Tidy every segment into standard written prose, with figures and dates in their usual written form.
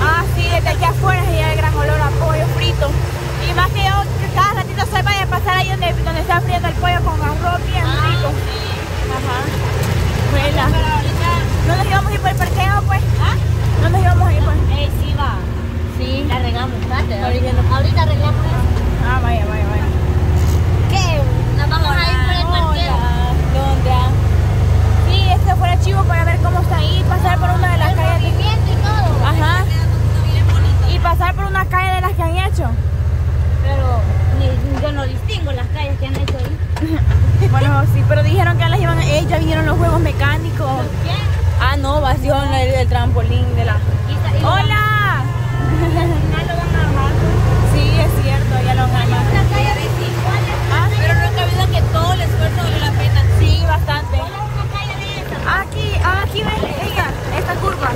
Ah, sí, desde aquí afuera se lleva el gran olor a pollo frito. Y más que yo cada ratito se vaya a pasar ahí donde está friendo el pollo con arroz bien rico. Sí. Ajá. ¿No nos íbamos a ir por el parqueo, pues? ¿Ah? ¿No nos íbamos a ir por el parqueo? Sí, va. Sí. La regamos. Ahorita arreglamos eso. Ah, vaya. ¿Qué? Nos vamos a ir por el parqueo. ¿Dónde? Sí, este fue el chivo para ver cómo está ahí, pasar por una de las calles. Y todo. Ajá. Y pasar por una calle de las que han hecho. Pero yo no distingo las calles que han hecho ahí. Bueno, sí, pero dijeron que las iban a... ya vinieron los juegos mecánicos. ¿Qué? Ah, no, vacío el trampolín de la... ¡Hola! Ya lo van a bajar. Sí, es cierto, ya lo van a bajar. Una calle de igual. Ah, pero no he cabido que todo el esfuerzo valió la pena. Sí, bastante. Hola, una calle de esta. Aquí ven esta curva.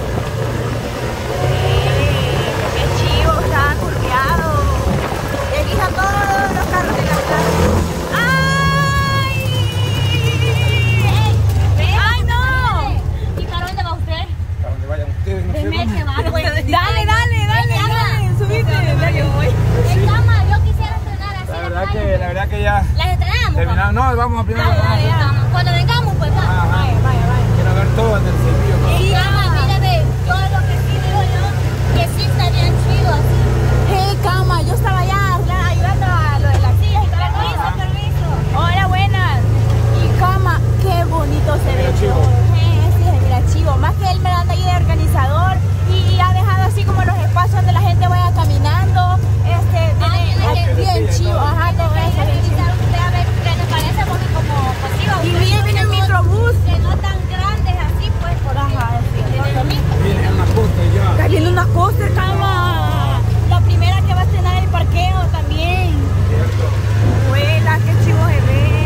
No, vamos a primero. Cuando vengamos, pues vamos. Vaya. Quiero ver todo en el servicio. Sí, mira, ve, yo lo que sí digo yo, que sí estarían chidos. Hey, cama, yo estaba allá ayudando a lo de las sillas y todo. Permiso. Hola, buenas. Y cama, qué bonito se ve chivo. Sí, mira, chivo. Más que él me anda ahí de organizador y ha dejado así como los espacios donde la gente vaya caminando. Bien chivo, ajá, todo eso. Y viene el microbús. Que no tan grandes así, pues. Viene una coaster ya. Está viendo una coaster, cama. La primera que va a cenar el parqueo también. Cierto. Abuela, qué chivo se ve.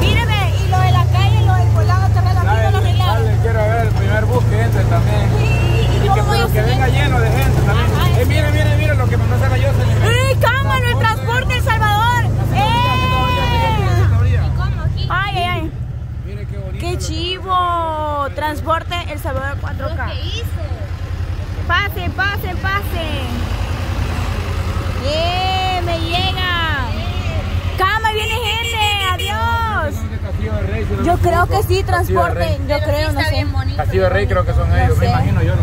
Míreme, y lo de la calle, lo del volado también lo arreglaron. Quiero ver el primer bus que entre también. Sí, y yo voy a que venga lleno de gente también. Miren lo que me pasaba yo, señor. ¡Ey, cama, el transporte El Salvador! Ay. Mire qué bonito. Qué chivo. Transporte El Salvador 4K. ¿Qué hizo? Pasen. Me llega. Cama, viene gente. Adiós. Yo creo que sí, transporte. Yo creo, no sé. Castillo de Rey creo que son ellos. Me imagino yo, no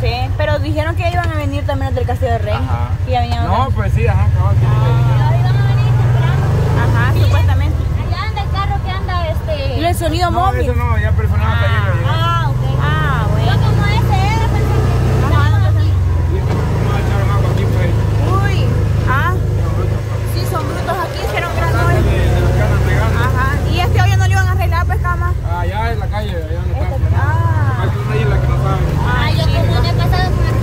sé. Pero dijeron que iban a venir también del Castillo de Rey. Y ya venían. No, pues sí, ajá. Ajá, supuestamente. Allá anda el carro que anda el sonido móvil. No, eso no, ya personal está lleno. Ok. Bueno. Yo como este era pensé que... No, echaron agua aquí por ahí. Uy. Sí, son brutos aquí, hicieron gran noche. Se los quedan regando. Y este hoyo no lo iban a arreglar, pues, cama. Allá en la calle, allá donde está. Aquí una isla que no saben. Yo como he pasado por aquí.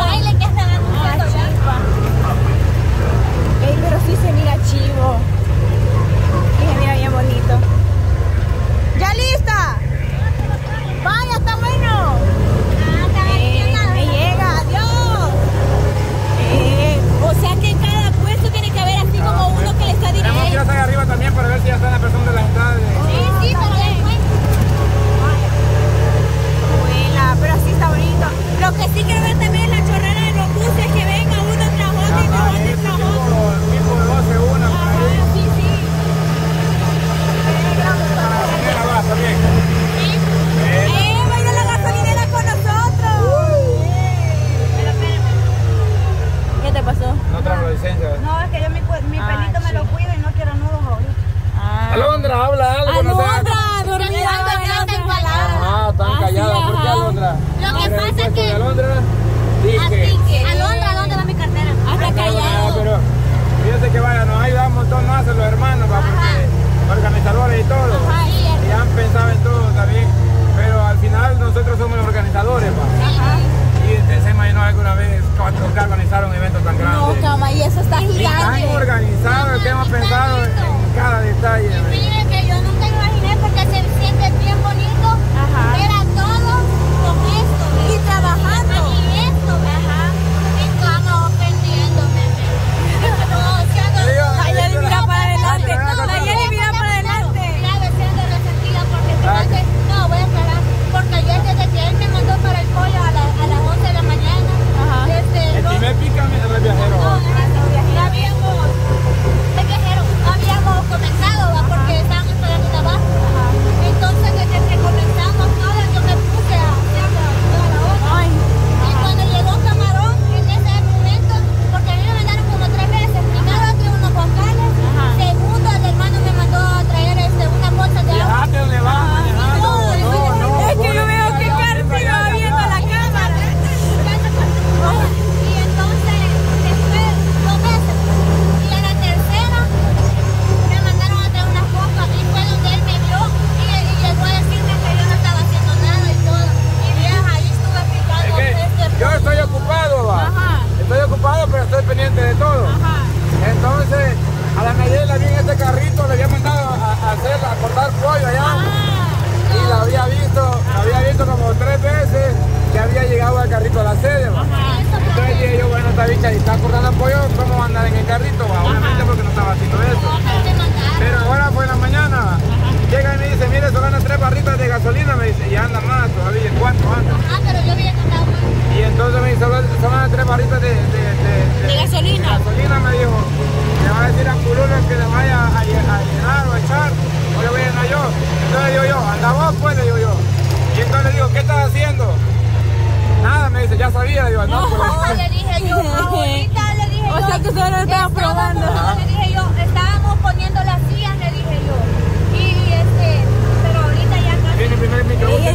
Baile que están anunciando. Ey, pero sí se mira chivo. Y se mira bien bonito. ¡Ya lista! ¡Vaya, está bueno! Me llega, adiós. O sea que en cada puesto tiene que haber así como uno que le está dirigiendo. Tenemos que ir hasta arriba también para ver si ya están las personas de la entrada. Sí, para ver. Abuela, pero así está bonito. Lo que sí quiero ver también es la chorrera de los buses que venga uno tras otro y tipo de base una. Sí. La gasolinera va también. Vaya la gasolinera con nosotros. Pero espérame. ¿Qué te pasó? No traigo licencia. No, es que yo mi pelito me lo cuido y no quiero nudos ahorita. Alondra, habla algo. Alondra, dormida. Están calladas, ¿por qué Alondra? Lo que pasa es que... Alondra, ¿dónde va mi cartera? Hasta callado. Pero fíjense que vaya, nos ayudan un montón más los hermanos, porque organizadores y todo. Y han pensado en todo también. Pero al final nosotros somos los organizadores, y se imaginó alguna vez cuando organizaron un evento tan grande. No, cama, y eso está gigante. Tan organizado, que hemos pensado en cada detalle. Miren que yo nunca imaginé porque se siente bien bonito. Era todo con esto, ¿ves? Y trabajando. Y esto, estamos perdiendo, bebé. No, ya no. Mira para adelante. carrito le había mandado a hacer, a cortar pollo allá. Y la había visto como 3 veces que había llegado al carrito a la sede. Entonces dije yo, bueno, esta bicha está cortando pollo, ¿cómo va a andar en el carrito? Obviamente porque no estaba haciendo eso. Pero ahora fue en la mañana. Llega y me dice, mire, solo ganan 3 barritas de gasolina, me dice, y anda más, todavía, ¿cuánto anda? Pero yo había contado más. Y entonces me dice, solo ganan 3 barritas de gasolina. De gasolina, me dijo, le va a decir a Curulo que le vaya a llenar o a echar, o le voy a llenar yo. Entonces digo yo, anda vos pues, le digo yo. Y entonces le digo, ¿qué estás haciendo? Nada, me dice, ya sabía, le digo, no, pues. No, le dije yo, ahorita le dije yo. O sea, tú solo lo estabas probando. Le dije yo, estábamos poniendo las sillas, le dije yo. Es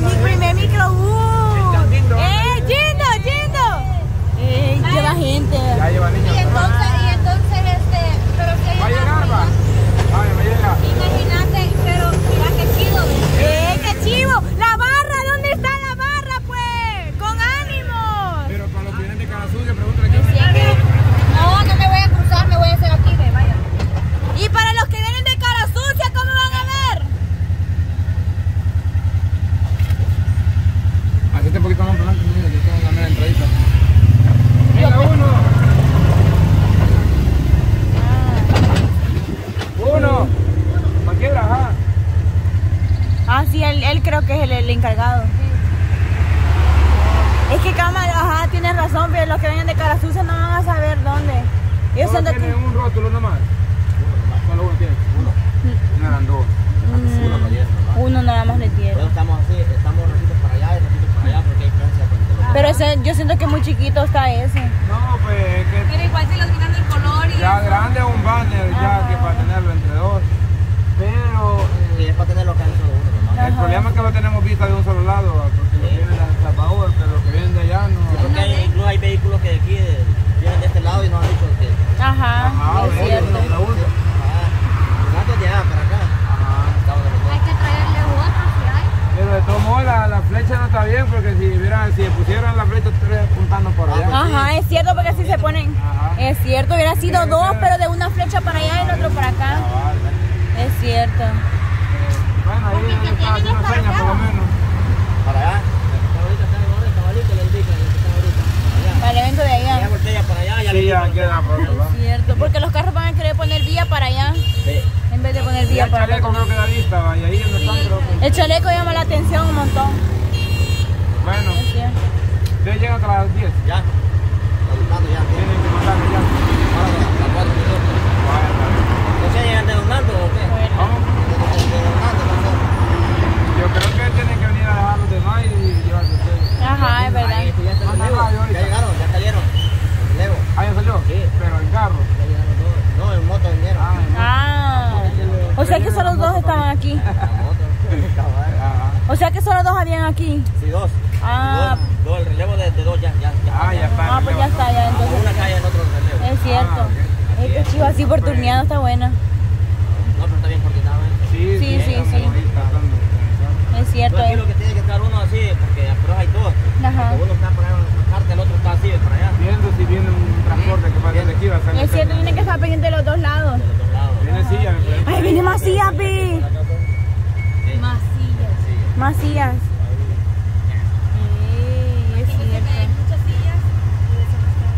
mi primer microbús. ¡Chindo, chindo! Lleva gente. Ya lleva niños. Y entonces pero si va a llegar, va. Va a llegar. Imagínate, pero mira qué chido. ¡Qué chivo! ¡La barra! ¿Dónde está la barra, pues? ¡Con ánimo! Pero con los clientes de cara sucia, pregúntale qué es. No, no me voy a cruzar, me voy a hacer aquí, ve, vaya. Y para los que vienen de cara sucia, ¿cómo van a ver? Este poquito más para adelante, mira, que está en la mera entradita. ¡Mira, uno! Cualquiera, ajá. Ah, sí, él creo que es el encargado. Sí. Es que cámara, ajá, tienes razón, pero los que vengan de cara sucia no van a saber dónde. Ellos solo tienen un rótulo nomás. Solo uno tiene. Uno. Uno eran dos. Uno nada más le tiene. Pero estamos así, estamos ratitos para allá y ratitos para allá porque hay Francia. Pero ese, yo siento que muy chiquito está ese. No, pues que... Pero igual si los miran del color y... Ya eso. Grande un banner, ya que para tenerlo entre dos. Pero... Y es para tenerlo acá en solo uno, ¿no? El problema es que lo tenemos vista de un solo lado, porque lo vienen de Salvador, pero lo que vienen de allá no... Yo creo que hay, incluso hay vehículos que de aquí vienen de este lado y nos han dicho que... Ajá, es cierto. Antes de allá, para acá. Pero de todos modos la flecha no está bien porque si pusieran la flecha estaría apuntando por allá. Ajá, es cierto porque así se ponen. Ajá. Es cierto, hubiera sido 2, pero de una flecha para allá y el otro para acá. Es cierto. Bueno, ahí está haciendo señas por lo menos. Para allá. Ahorita están en orden, cabalito le indican los que están ahorita. Para el evento de allá. Ya porque ya para allá ya le queda por allá. Es cierto, porque los carros van a querer poner vía para allá. Sí. En vez de poner vía para allá. El chaleco no queda lista, va, y ahí no están, creo. El chaleco llama la atención un montón. Bueno, ustedes llegan hasta las 10. Ya. Tienen que montarme ya. ¿No se llegan desdoblando o qué? ¿Cómo? Yo creo que tienen que venir a dejar los demás y llevarse ustedes. Ajá, es verdad. Ya llegaron, ya salieron. Lego. ¿Ah, ya salió? Sí. Pero en carro. Ya llegaron todos. No, en moto vinieron. Ah. O sea que solo los 2 estaban aquí. O sea que solo 2 habían aquí. Sí, 2. Ah. 2, el relevo de 2 ya. Ah, ya está. Ah, pues ya está, ya entonces. Una calle en otro relevo. Es cierto. Es que chivo así por turneado está buena. No, pero está bien coordinado, ¿eh? Sí. Es cierto. Yo creo que tiene que estar uno así, porque pero hay 2. Ajá. Uno está para allá, el otro está así, para allá. Viendo si viene un transporte que pasa de aquí, va a salir. Es cierto, tiene que estar pendiente de los 2 lados. Viene silla, me parece. ¡Ay, viene más silla, pi! Más sillas. Sí, es cierto.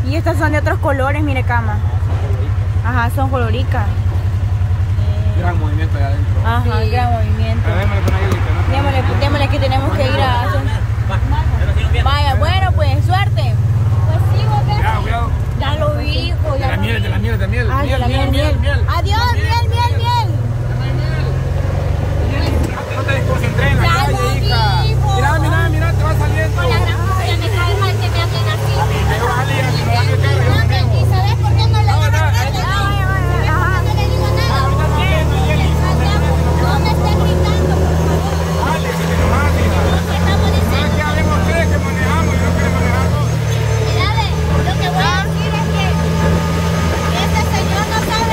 Y estas son de otros colores, mire, cama. Ajá, son coloricas. Gran movimiento allá adentro. Ajá, gran movimiento. Démosle que tenemos que ir a... Vaya, bueno, pues, suerte. Pues sí, vos ves. Ya lo vi, hijo. De la miel. Miel. Adiós, miel. No te desconcentres en la calle, hija. Mirá, te va saliendo. Hola, gran puta, me cae mal que me hacen así. ¿Y sabes por qué no le digo nada? No le digo nada. No me estés gritando, por favor. Dale, si te enojas, hija. Estamos diciendo. ¿Qué hablemos ustedes que manejamos y no quieren manejar todos? Mirá, lo que voy a decir es que este señor no sabe.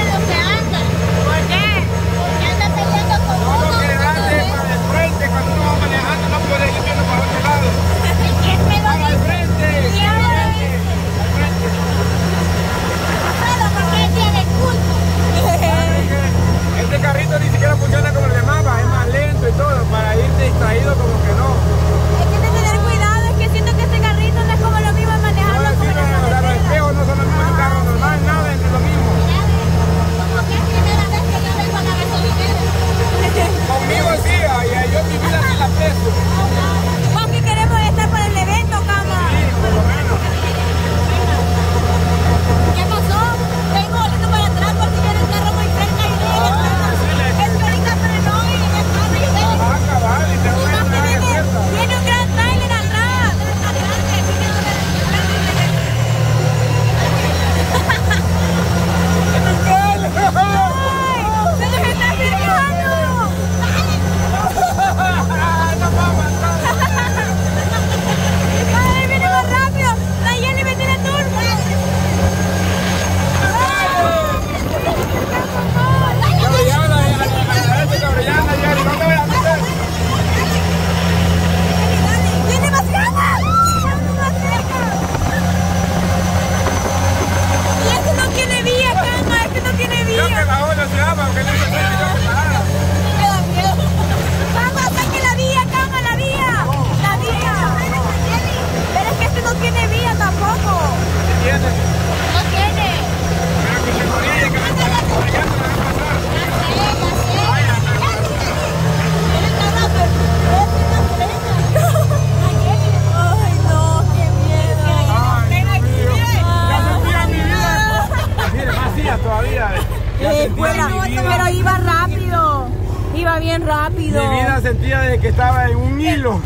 escuela, pero iba rápido, iba bien rápido. Mi vida sentía de que estaba en un hilo.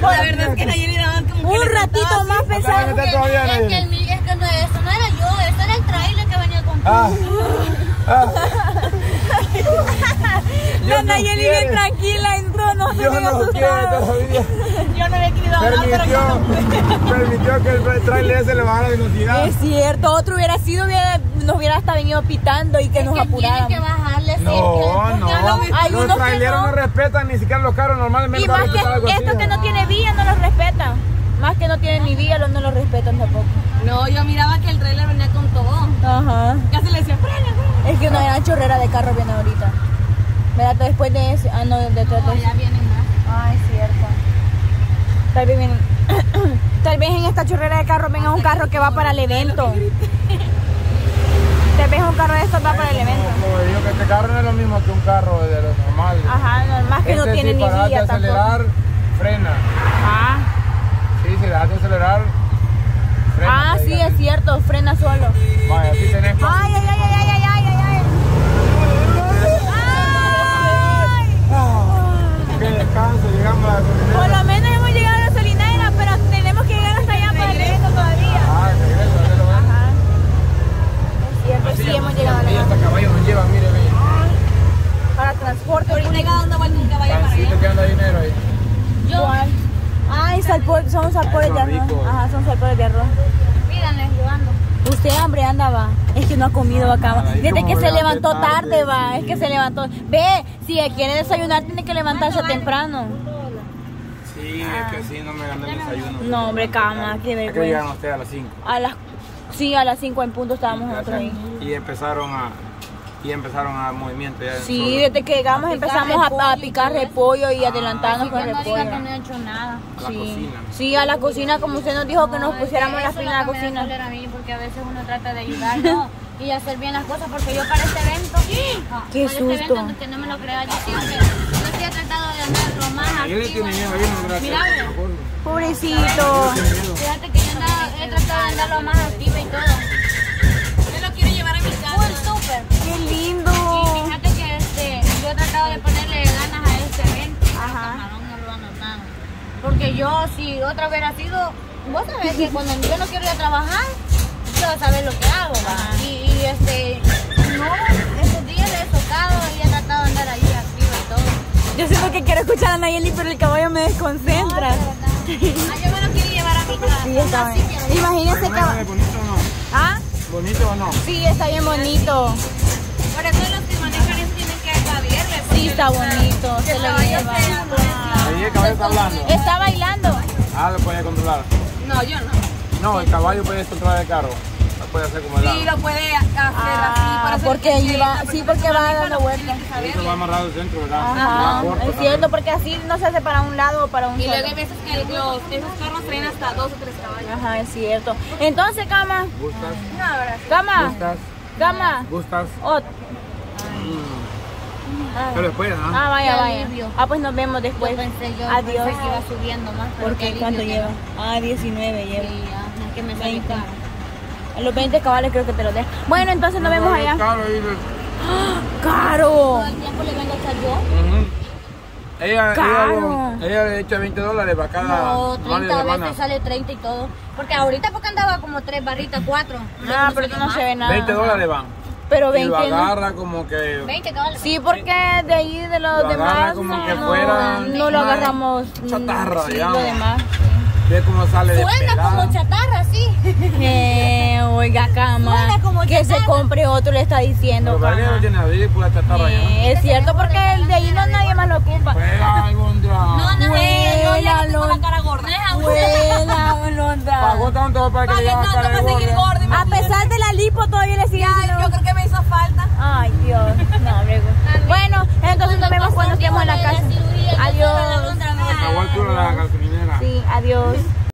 La verdad es que Nayeli nada más como un ratito más pensaba que el Miguel, que no, eso no era yo, eso era el trailer que venía con la Nayeli bien tranquila, no se me asustado. Yo no había querido hablar, pero permitió que el trailer se le bajara la velocidad. Es cierto, otro hubiera sido, nos hubiera hasta venido pitando y que nos apurara. Que bajarle, no, no, los traileros no respetan ni siquiera los carros normalmente. Y más que estos que no tienen vía no los respetan. Más que no tienen ni vía, no los respetan tampoco. No, yo miraba que el trailer venía con todo. Ajá. Casi le decía, frena. Es que una gran chorrera de carros viene ahorita. ¿Verdad? Después de eso, no, de todo eso. Ya vienen más. Ah, es cierto. Tal vez vienen, tal vez en esta chorrera de carro venga un carro que va para el evento. Tal vez un carro de estos va para el evento. Como digo, que este carro no es lo mismo que un carro de los normales. Ajá, normal que este no tiene ni guía. Si le das de acelerar, frena. Ah. Sí, si le das de acelerar, frena. Ah, sí, es cierto, frena solo. Vaya, aquí tenés. Ay, ay, ay, ay, ay, ay, ay, ay. Que descanso, llegamos a la gasolinera. Por lo menos hemos llegado a la gasolinera, pero tenemos que llegar hasta allá para el evento todavía. Ah, regreso, regreso. Ajá. Es cierto, así sí hemos llegado a la gasolinera. Hasta caballo nos llevan, mire, mire. Para transporte. Ahorita llega dando vuelta un caballo para allá. Que anda dinero ahí. Yo. ¿Cuál? Ay, son salpores de arroz. Ajá, son salpores de arroz. Míranle, llevando. Usted hambre anda, va. Es que no ha comido acá. Desde que se levantó tarde, va. Es que se levantó. Ve, si quiere desayunar, tiene que levantarse temprano. Sí, es que sí, no me gané el desayuno. No, hombre, cama, qué vergüenza. ¿A qué llegaron ustedes? ¿A las 5? Sí, a las 5 en punto estábamos nosotros ahí. Y empezaron a movimiento. Sí, desde que llegamos empezamos a picar repollo y adelantarnos con repollo. No he hecho nada. Sí, a la cocina, como usted nos dijo que nos pusiéramos las pilas en la cocina. Porque a veces uno trata de ayudar, ¿no? Y hacer bien las cosas, porque yo para este evento, qué susto. Este evento, que no me lo creo, yo siempre, sí he tratado de andarlo más activo. Mira, pobrecito. Fíjate que yo he tratado de andarlo más activo y todo. Yo lo quiero llevar a mi casa. ¡Uy, súper! ¡Qué lindo! Y fíjate que yo he tratado de ponerle ganas a este evento. Ajá. No lo han notado. Porque yo, si otra vez ha sido, vos sabés que cuando yo no quiero ir a trabajar, yo a saber lo que hago, va. No, esos días he tocado y he tratado de andar ahí arriba y todo. Yo siento que quiero escuchar a Nayeli, pero el caballo me desconcentra. No, de verdad. Yo me lo quiero llevar a mi casa. Sí, está bien. Imagínese caballo. ¿Bonito o no? ¿Ah? ¿Bonito o no? Sí, está bien bonito. Por eso los que manejan eso tienen que acabarle. Sí, está bonito, se lo lleva. Ahí el caballo está hablando. Está bailando. Ah, lo puede controlar. No, yo no. No, el caballo puede controlar el carro. Lo puede hacer como el lado. Sí, lo puede hacer así. Porque lleva, sí, porque va dando vueltas. Eso va amarrado al centro, ¿verdad? Ajá, es cierto, porque así no se hace para un lado o para un solo. Y luego hay veces que esos carros traen hasta 2 o 3 caballos. Ajá, es cierto. Entonces, Cama. ¿Gustas? No, ahora sí. Cama. ¿Gustas? Cama. ¿Gustas? Pero después, ¿no? Ah, vaya, vaya. Ah, pues nos vemos después. Yo pensé, adiós. Pensé que iba subiendo más. Porque ¿cuánto lleva? Ah, 19 lleva. Sí, es que me sale caro. Los 20 caballos creo que te los dejo. Bueno, entonces nos vemos allá. Caro, caro. Todo el tiempo le vengo a echar yo. Ella le echa $20 para cada. No, 30 veces sale 30 y todo. Porque ahorita porque andaba como 3 barritas, 4. Ah, pero tú no se ve nada. $20 van. Pero 20 y lo agarra como que 20 caballos. Sí, porque de ahí de los lo demás como que fuera no lo agarramos chatarra, sí, digamos. Lo demás, sí. Ve cómo sale. Suena como chatarra, sí. Oiga, Cama, como que chatarra. Se compre otro, le está diciendo. Pero tiene abrir por la chatarra, ya. Es cierto, porque el de ahí no nadie más lo ocupa. Fuera, Alondra. No, huela, no, la cara gorda. Huela, Alondra. Pagó tanto para que le haga cara gorda. A pesar de la lipo todavía le sigue. Yo creo que me hizo falta. Ay, Dios. No, hombre. Bueno, entonces nos vemos cuando estemos en la casa. Adiós. Acabó el turno de la gasolinera. Sí, adiós.